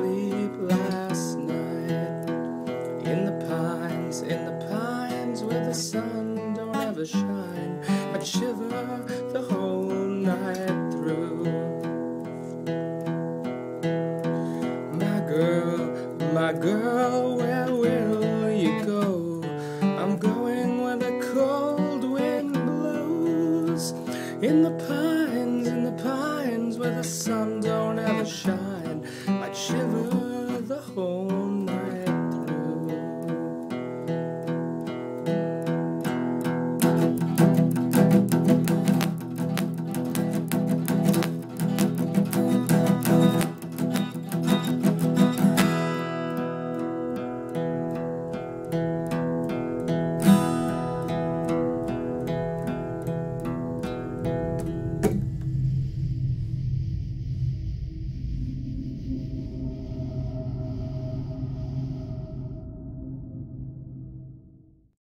sleep last night in the pines where the sun don't ever shine. I'd shiver the whole night through. My girl, my girl.